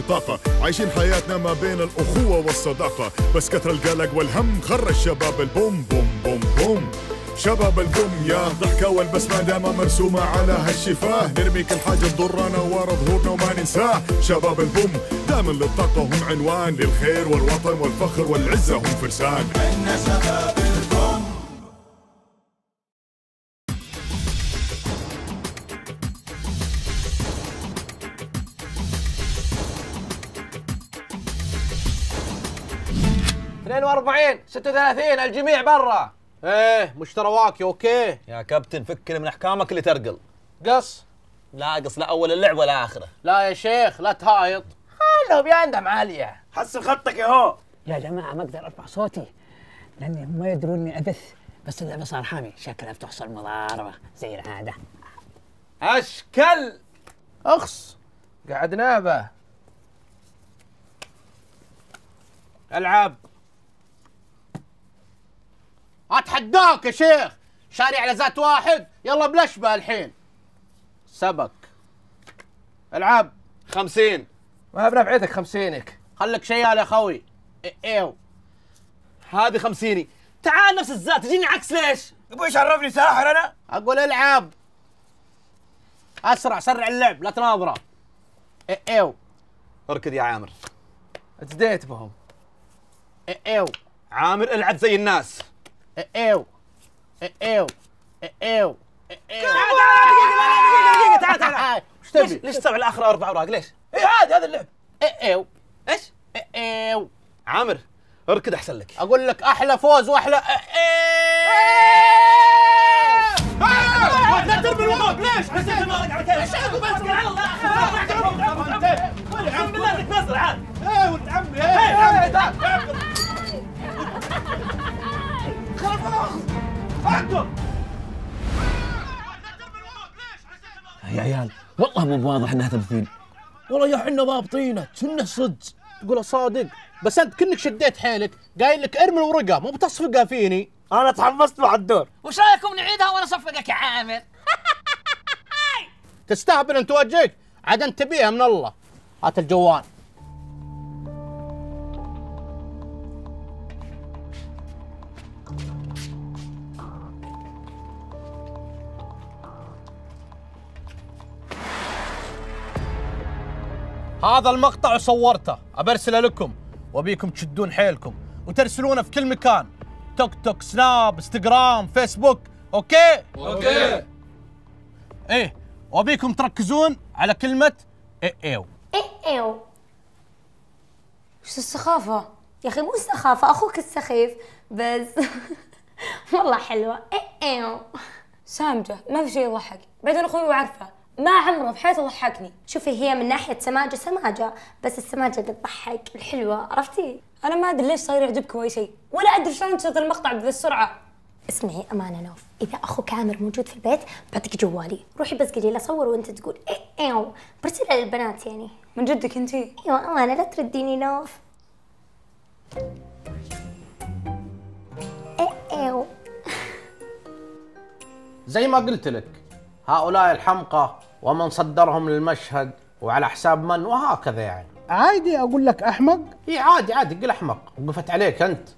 أي طاقة، عايشين حياتنا ما بين الأخوة والصداقة، بس كثر القلق والهم خرج شباب البوم بوم بوم بوم. شباب البوم يا ضحكة والبسمة دايما مرسومة على هالشفاه، نرمي كل حاجة تضرنا ورا ظهورنا وما ننساه. شباب البوم دايما للطاقة هم عنوان، للخير والوطن والفخر والعزة هم فرسان. عنا شباب البوم. اثنين 42 36، الجميع برا. ايه مش ترواكي. اوكي يا كابتن، فكني من احكامك اللي ترقل. قص؟ لا قص، لا اول اللعب ولا اخره. لا يا شيخ لا تهايط، خلهم يندم عاليه. حسن خطك يا هو. يا جماعه ما اقدر ارفع صوتي لاني ما يدرون اني ادث، بس اللعبه صار حامي شكلها بتحصل مضاربه زي العاده. اشكل اخص قعد نابه. العب. اتحداك يا شيخ، شارع لزات واحد يلا بلشبه الحين. سبك. العب. 50. ما بنفعتك خمسينك، خلك شيال يا خوي. ايو هذه خمسيني. تعال نفس الزات تجيني عكس ليش؟ ابوي ايش عرفني ساحر انا؟ اقول العب. اسرع، سرع اللعب لا تناظره. ايو اركض يا عامر. اتزديت بهم. ايو عامر العب زي الناس. ايو ايو ايو ايو. دقيقة تعال تعال. ايش تبي؟ ليش تسوي الاخر اربع اوراق ليش؟ اي عادي هذا اللعب. ايو ايش؟ ايو عامر اركض احسن لك. اقول لك احلى فوز واحلى لا ترمي الورق ليش؟ حسيت الورق على كيفك. ايش عقب اتكل على الله اقسم بالله انك ناصر عاد. اي ولد عمي اي تعال. يا عيال والله مو بواضح انها تمثيل. والله يا حنا ضابطينه كنا صدق. تقول صادق بس انت كنك شديت حيلك، قايل لك ارمي الورقه مو بتصفقها فيني. انا تحمست مع الدور. وش رايكم نعيدها وانا اصفقك يا عامر؟ تستهبل انت وجهك عاد، انت تبيها من الله. هات الجوال. هذا المقطع صورته ابرسله لكم، وابيكم تشدون حيلكم وترسلونه في كل مكان، تيك توك، سناب، انستغرام، فيسبوك. اوكي؟ اوكي. ايه وابيكم تركزون على كلمة ايو. ايو. وش السخافة؟ يا اخي مو السخافة، اخوك السخيف بس. والله حلوة. ايو. سامجة ما في شيء يضحك، بعدين اخوي وعارفه ما عمره بحياته ضحكني. شوفي هي من ناحية سماجة سماجة، بس السماجة اللي تضحك الحلوة، عرفتي؟ أنا ما أدري ليش صاير يعجبك أي شيء، ولا أدري شلون صرت المقطع بذي السرعة. اسمعي أمانة نوف، إذا أخوك عامر موجود في البيت بعطيك جوالي، روحي بس قولي له صور وأنت تقول إيو، برسلها للبنات يعني. من جدك أنتي؟ أيوه أمانة لا ترديني نوف. إيو. زي ما قلت لك، هؤلاء الحمقى ومن صدرهم للمشهد وعلى حساب من وهكذا يعني. عادي اقول لك احمق؟ اي عادي عادي قل احمق، وقفت عليك انت.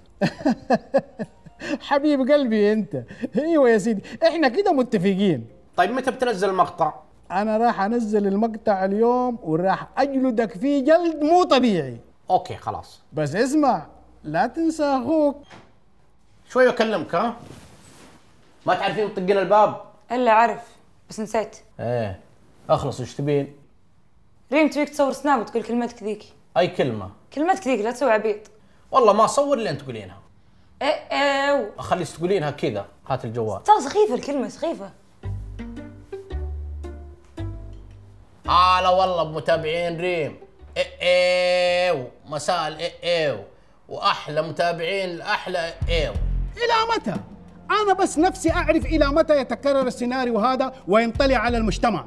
حبيب قلبي انت. ايوه يا سيدي احنا كده متفقين. طيب متى بتنزل المقطع؟ انا راح انزل المقطع اليوم وراح اجلدك فيه جلد مو طبيعي. اوكي خلاص. بس اسمع لا تنسى اخوك. شوي اكلمك ها؟ ما تعرفين تطقين الباب؟ الا عرف بس نسيت. ايه اخلص وش تبين؟ ريم تبيك تصور سناب وتقول كلمتك ذيك. اي كلمه؟ كلمتك ذيك لا تسوي عبيط. والله ما اصور اللي انت تقولينها. ايو. اخليك تقولينها كذا. هات الجوال. ترى سخيفه الكلمه سخيفه. هلا والله بمتابعين ريم. ايو مساء الايو واحلى متابعين الاحلى ايو. الى متى؟ أنا بس نفسي أعرف إلى متى يتكرر السيناريو هذا وينطلي على المجتمع.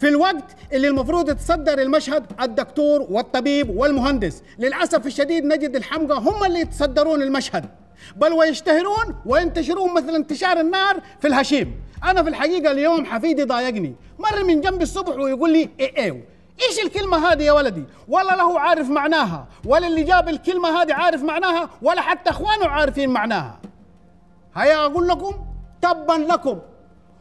في الوقت اللي المفروض يتصدر المشهد الدكتور والطبيب والمهندس، للأسف الشديد نجد الحمقى هم اللي يتصدرون المشهد، بل ويشتهرون وينتشرون مثل انتشار النار في الهشيم. أنا في الحقيقة اليوم حفيدي ضايقني، مر من جنبي الصبح ويقول لي إيو ايش الكلمة هذه يا ولدي؟ ولا له عارف معناها، ولا اللي جاب الكلمة هذه عارف معناها، ولا حتى اخوانه عارفين معناها. هيا اقول لكم تبا لكم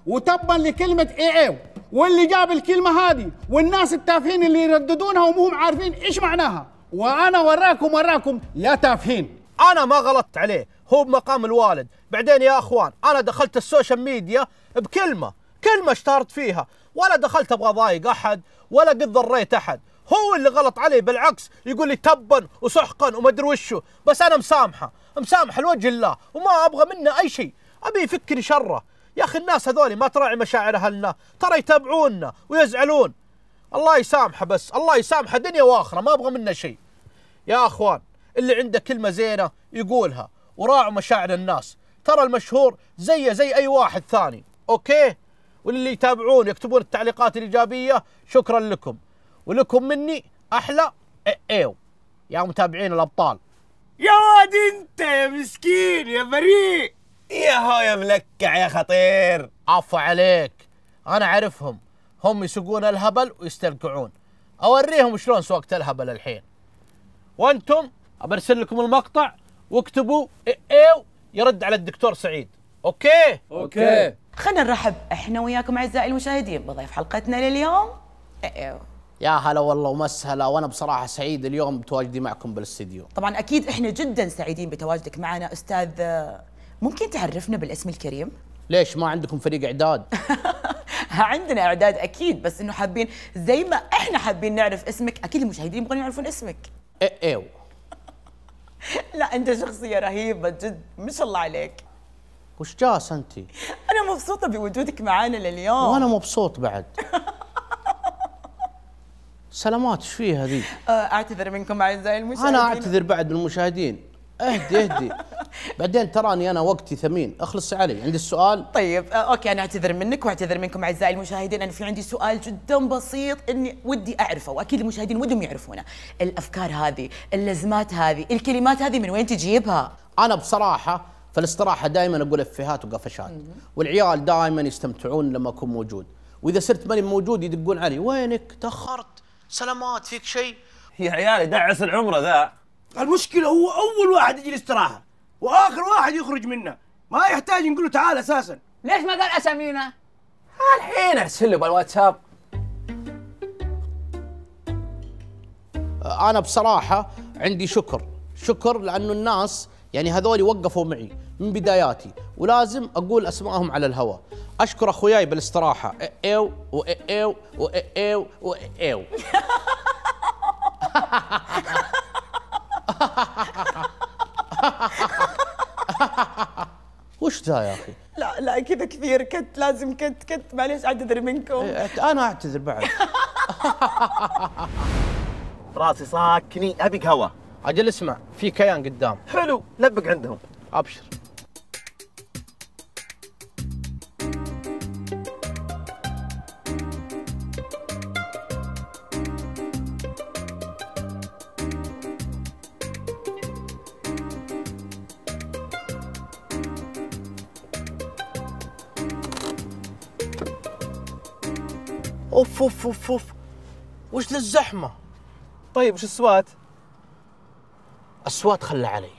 وتبا لكلمة ايو، واللي جاب الكلمة هذه والناس التافهين اللي يرددونها ومهم عارفين ايش معناها. وانا وراكم يا تافهين. انا ما غلطت عليه، هو بمقام الوالد. بعدين يا اخوان انا دخلت السوشيال ميديا بكلمة اشتهرت فيها، ولا دخلت ابغى اضايق احد ولا قد ضريت احد، هو اللي غلط عليه. بالعكس يقول لي تبا وسحقا ومدري وشو، بس انا مسامحه لوجه الله، وما ابغى منه اي شيء، ابي يفكني شره. يا اخي الناس هذول ما تراعي مشاعر اهلنا، ترى يتابعوننا ويزعلون. الله يسامحه، بس الله يسامحه دنيا واخره، ما ابغى منه شيء. يا اخوان اللي عنده كلمه زينه يقولها، وراعوا مشاعر الناس، ترى المشهور زيه زي اي واحد ثاني، اوكي؟ واللي يتابعون يكتبون التعليقات الايجابيه شكرا لكم، ولكم مني احلى ايو يا متابعين الابطال. يا واد انت يا مسكين يا بريء، يا هو يا ملكع يا خطير. عفو عليك، انا اعرفهم، هم يسوقون الهبل ويسترقعون، اوريهم شلون سوقت الهبل الحين. وانتم ابرسل لكم المقطع واكتبوا ايو يرد على الدكتور سعيد، اوكي؟ اوكي. خلينا نرحب احنا وياكم اعزائي المشاهدين بضيف حلقتنا لليوم ايو. يا هلا والله ومسهلا، وانا بصراحه سعيد اليوم بتواجدي معكم بالاستديو. طبعا اكيد احنا جدا سعيدين بتواجدك معنا. استاذ ممكن تعرفنا بالاسم الكريم؟ ليش ما عندكم فريق اعداد؟ عندنا اعداد اكيد، بس انه حابين زي ما احنا حابين نعرف اسمك، اكيد المشاهدين يبغون يعرفون اسمك. ايو. لا انت شخصيه رهيبه جد، ما شاء الله عليك. وش جاس انت؟ انا مبسوطه بوجودك معانا لليوم. وانا مبسوط بعد. سلامات ايش فيها هذي؟ اعتذر منكم اعزائي المشاهدين. انا اعتذر بعد من المشاهدين. اهدي. بعدين تراني انا وقتي ثمين، اخلص علي، عندي السؤال. طيب اوكي، انا اعتذر منك واعتذر منكم اعزائي المشاهدين، انا في عندي سؤال جدا بسيط اني ودي اعرفه، واكيد المشاهدين ودهم يعرفونه. الافكار هذه، اللزمات هذه، الكلمات هذه من وين تجيبها؟ انا بصراحه في الاستراحه دائما اقول افيهات وقفشات، والعيال دائما يستمتعون لما اكون موجود، واذا صرت ماني موجود يدقون علي، وينك؟ تاخرت، سلامات فيك شيء؟ يا عيالي دعس العمره ذا. المشكله هو اول واحد يجي الاستراحه واخر واحد يخرج منه، ما يحتاج نقول له تعال اساسا. ليش ما قال اسامينا؟ الحين ارسل له بالواتساب. انا بصراحه عندي شكر لانه الناس يعني هذول وقفوا معي من بداياتي، ولازم اقول اسمائهم على الهواء. اشكر اخوياي بالاستراحه ايو وايو وايو وايو. وش ذا يا اخي؟ لا كذا كثير، كت لازم كت معليش اعتذر منكم. انا اعتذر بعد. راسي ساكني ابيك هوا. اجل اسمع، في كيان قدام حلو، لبق عندهم. ابشر. اوف اوف اوف اوف، وش ذا الزحمة؟ طيب وش السوات؟ السوات خلى علي.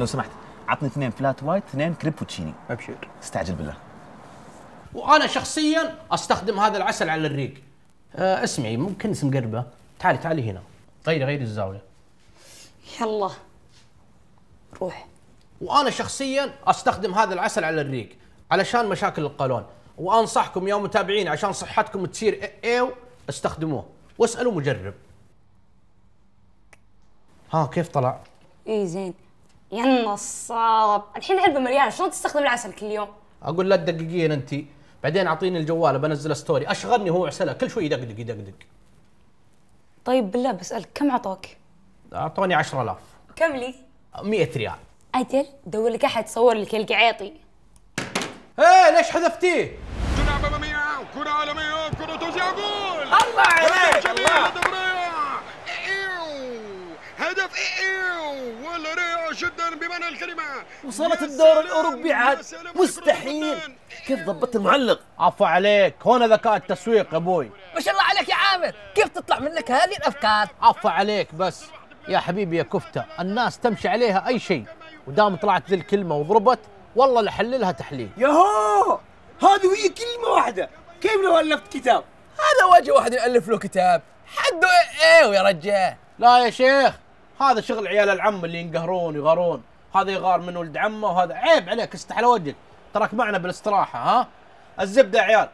لو سمحت عطني 2 فلات وايت، 2 كريبوتشيني. ابشر. استعجل بالله. وانا شخصيا استخدم هذا العسل على الريق. اسمعي، ممكن اسم قربه؟ تعالي هنا. طيب غير الزاويه. يلا روح. وانا شخصيا استخدم هذا العسل على الريق علشان مشاكل القولون، وانصحكم يا متابعين عشان صحتكم تصير ايو استخدموه واسالوا مجرب. ها كيف طلع؟ اي زين. يا النصاب، الحين العلبه مليانه، شلون تستخدم العسل كل يوم؟ اقول لا تدققين انت، بعدين اعطيني الجوال بنزل ستوري، اشغلني هو عسله كل شوي يدقدق يدقدق. طيب بالله بسألك كم عطاك؟ اعطوني 10000. كم لي؟ 100 ريال. اجل دور لك احد صور لك القعيطي. ايه ليش حذفتيه؟ كرة عالمية، كرة عالمية، كرة توزيع جول. الله عليك الله. هدف ايو والله رائع جدا بمعنى الكلمة. وصلت الدور الاوروبي عاد مستحيل. كيف ضبطت المعلق؟ عفو عليك، هون ذكاء التسويق يا ابوي. ما شاء الله عليك يا عامر، كيف تطلع منك هذه الافكار؟ عفو عليك بس يا حبيبي يا كفته، الناس تمشي عليها اي شيء، ودام طلعت ذي الكلمه وضربت والله لحللها تحليل. ياهو هذه وهي كلمه واحده، كيف لو الفت كتاب؟ هذا وجه واحد يالف له كتاب، حده ايه يا رجال. لا يا شيخ، هذا شغل عيال العم اللي ينقهرون يغارون، هذا يغار من ولد عمه وهذا، عيب عليك استحلى وجهك، تراك معنا بالاستراحه. ها الزبده يا عيال،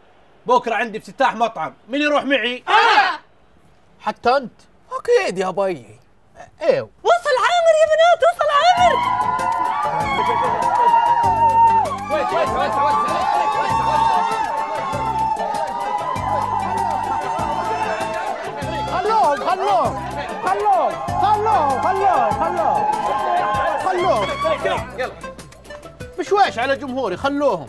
بكره عندي افتتاح مطعم، من يروح معي؟ انا. حتى انت؟ اكيد يا بيي. ايه وصل عامر يا بنات، وصل عامر. خلوه خلوه خلوه خلوه خلوه خلوه خلوه. يلا بشويش على جمهوري خلوهم.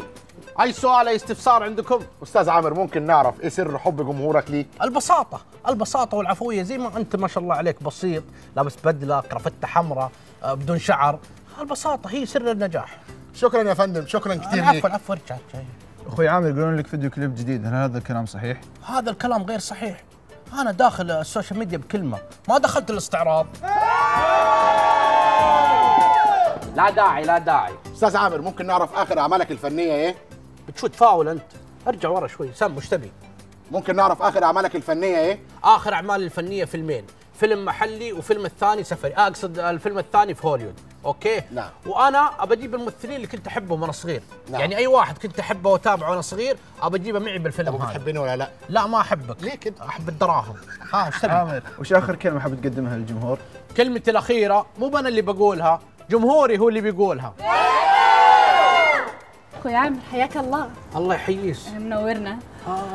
اي سؤال اي استفسار عندكم؟ استاذ عامر ممكن نعرف ايه سر حب جمهورك ليك؟ البساطة، البساطة والعفوية، زي ما انت ما شاء الله عليك بسيط، لابس بدلة، كرافتة حمراء، بدون شعر، البساطة هي سر النجاح. شكرا يا فندم، شكرا كثير لك. عفوا عفوا ارجع. اخوي عامر يقولون لك فيديو كليب جديد، هل هذا الكلام صحيح؟ هذا الكلام غير صحيح، انا داخل السوشيال ميديا بكلمة، ما دخلت الاستعراض. لا داعي لا داعي. استاذ عامر ممكن نعرف اخر اعمالك الفنية ايه؟ بتشوت فاول انت، ارجع ورا شوي سام وش تبي؟ ممكن نعرف اخر اعمالك الفنيه ايه؟ اخر اعمالي الفنيه فيلمين، فيلم محلي وفيلم الثاني سفري، اقصد الفيلم الثاني في هوليوود، اوكي؟ نعم. وانا ابى اجيب الممثلين اللي كنت احبهم وانا صغير، نعم. يعني اي واحد كنت احبه واتابعه وانا صغير ابى اجيبه معي بالفيلم هذا. بتحبني ولا لا؟ لا ما احبك. ليه كده؟ احب الدراهم. ها ايش تبي؟ عامر وش اخر كلمه حاب تقدمها للجمهور؟ كلمتي الاخيره مو انا اللي بقولها، جمهوري هو اللي بيقولها. اخوي عامر حياك الله. الله يحييك. منورنا.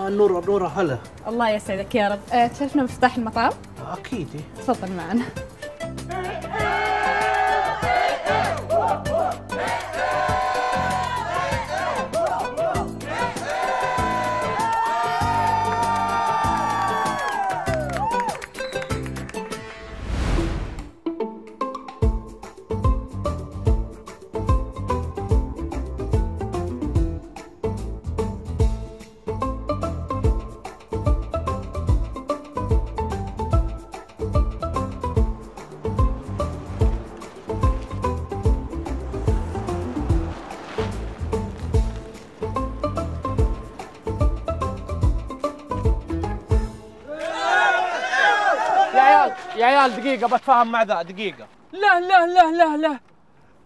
نورة نورة هلا. الله يسعدك يا رب. تشرفنا بافتتاح المطعم. اكيد. تفضل معنا. يا عيال دقيقة بتفاهم مع ذا دقيقة. لا لا لا لا لا،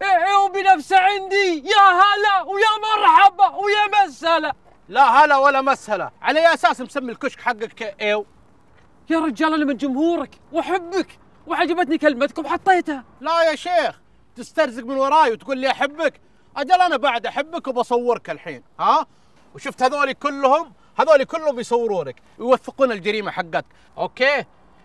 ايو بنفسه عندي، يا هلا ويا مرحبا ويا مسهلا. لا هلا ولا مسهلا، على أي أساس مسمي الكشك حقك ايو؟ يا رجال أنا من جمهورك وأحبك وعجبتني كلمتك وحطيتها. لا يا شيخ تسترزق من وراي وتقول لي أحبك، أجل أنا بعد أحبك وبصورك الحين، ها؟ وشفت هذول كلهم يصورونك ويوثقون الجريمة حقتك، أوكي؟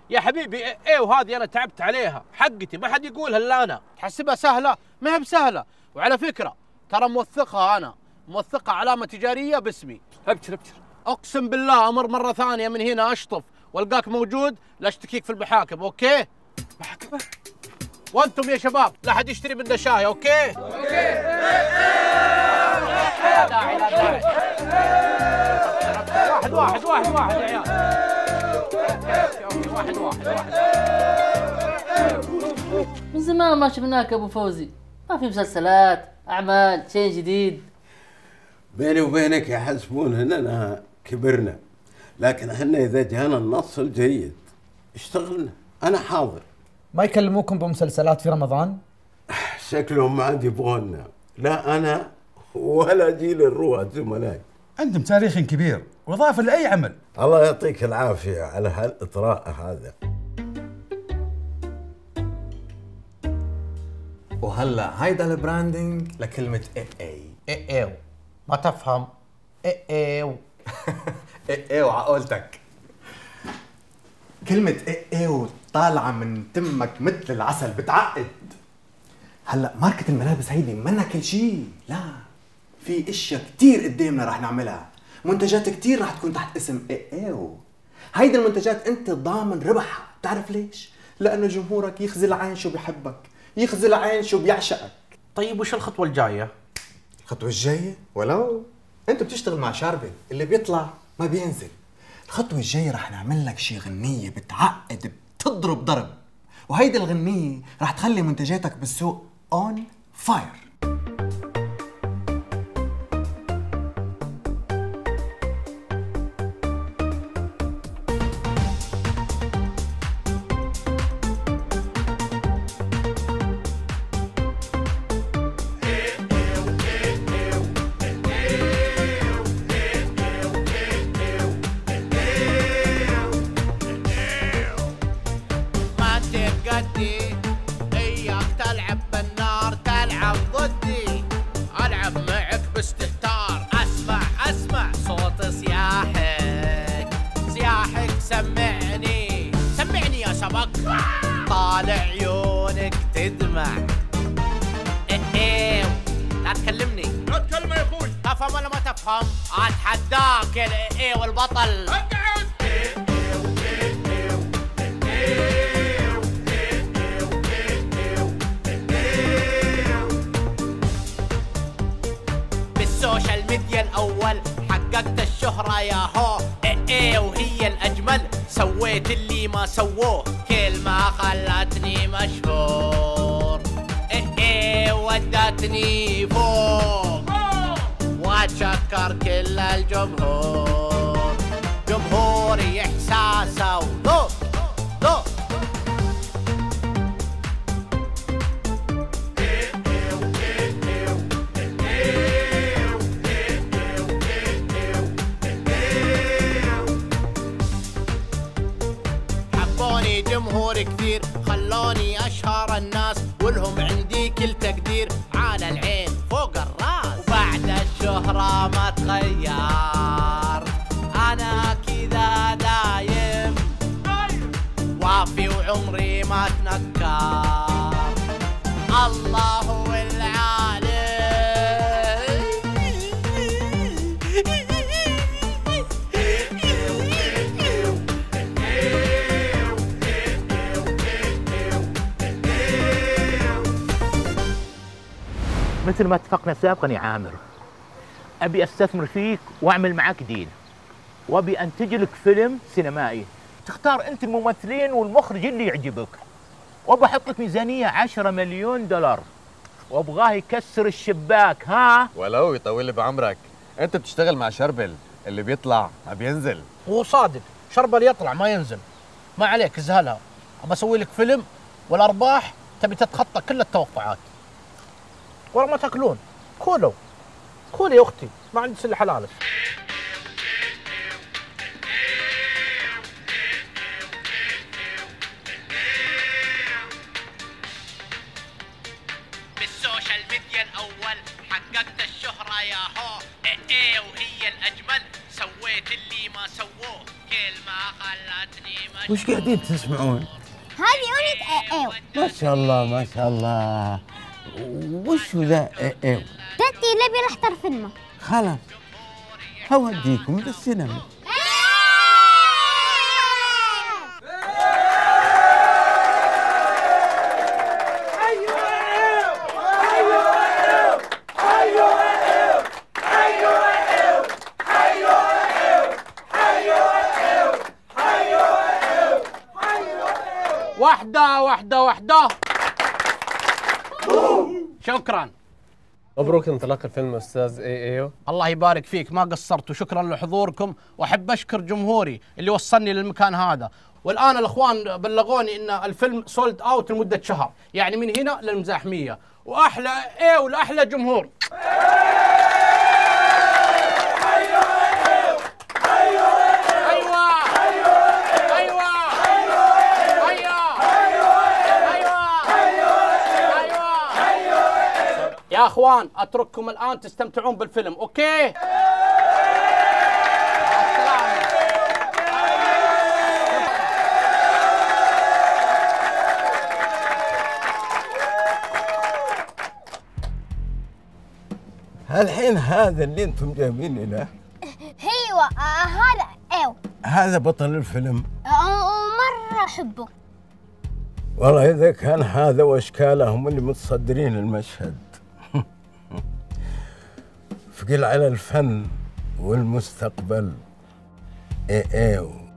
يا حبيبي ايه وهذه انا تعبت عليها، حقتي ما حد يقولها الا انا، تحسبها سهله؟ ما هي بسهله، وعلى فكره ترى موثقها انا، موثقها علامه تجاريه باسمي. ابشر ابشر. اقسم بالله امر مره ثانيه من هنا اشطف والقاك موجود لا اشتكيك في المحاكم، اوكي؟ محاكمه؟ وانتم يا شباب لا حد يشتري مننا شاي، اوكي؟ اوكي. لا داعي لا داعي. واحد واحد واحد واحد يا عيال. واحد واحد واحد. من زمان ما شفناك يا ابو فوزي، ما في مسلسلات، اعمال، شيء جديد. بيني وبينك يحسبون اننا كبرنا، لكن احنا اذا جانا النص الجيد اشتغلنا. انا حاضر. ما يكلموكم بمسلسلات في رمضان؟ شكلهم ما عندي يبغونا، لا انا ولا جيل الرواد زملائي. انتم تاريخ كبير واضافه لاي عمل. الله يعطيك العافيه على هالاطراء هذا. وهلا هيدا البراندنج لكلمه اي اي اي اي ما تفهم اي اي اي اي وعقولتك. كلمه اي اي وطالعه من تمك مثل العسل بتعقد. هلا ماركة الملابس هيدي منا كل شيء، لا في اشياء كثير قدامنا رح نعملها، منتجات كثير رح تكون تحت اسم ايو. هيدي المنتجات انت ضامن ربحها، بتعرف ليش؟ لأنه جمهورك يخزي العين شو بحبك، يخزي العين شو بيعشقك. طيب وش الخطوة الجاية؟ الخطوة الجاية؟ ولو انت بتشتغل مع شاربة، اللي بيطلع ما بينزل. الخطوة الجاية رح نعمل لك شي غنية بتعقد، بتضرب ضرب، وهيدي الغنية رح تخلي منتجاتك بالسوق on fire. مثل ما اتفقنا سابقا يا عامر، ابي استثمر فيك واعمل معك ديل، وابي انتج لك فيلم سينمائي تختار انت الممثلين والمخرج اللي يعجبك، وابي احط لك ميزانيه 10 مليون دولار، وابغاه يكسر الشباك. ها ولو يطول لي بعمرك، انت بتشتغل مع شربل، اللي بيطلع ما بينزل. هو صادق، شربل يطلع ما ينزل، ما عليك ازهلها. ابى اسوي لك فيلم والارباح تبي تتخطى كل التوقعات. ورا ما تاكلون كولوا كولي يا اختي، ما عندي الا حلالك. بالسوشيال ميديا الاول حققت الشهره يا هو اي وهي الاجمل، سويت اللي ما سووه كل ما خلتني مشغول. وش قاعدين تسمعون؟ هذه اغنيه اي اي. ما شاء الله ما شاء الله، وش ذا اي اي؟ جدي نبي نحضر فيلمه. خلاص هوديكم للسينما. واحدة واحدة واحدة. شكرا. مبروك انطلاق الفيلم استاذ اي ايو. الله يبارك فيك، ما قصرت، وشكرا لحضوركم، واحب اشكر جمهوري اللي وصلني للمكان هذا، والان الاخوان بلغوني ان الفيلم سولد اوت لمده شهر، يعني من هنا للمزاحميه، واحلى ايه والاحلى جمهور. يا اخوان اترككم الان تستمتعون بالفيلم، اوكي؟ الحين هذا اللي انتم جايبين له؟ ايوه هذا ايوه هذا بطل الفيلم ومره احبه والله. اذا كان هذا واشكالهم اللي متصدرين المشهد ثقيل على الفن والمستقبل. ايه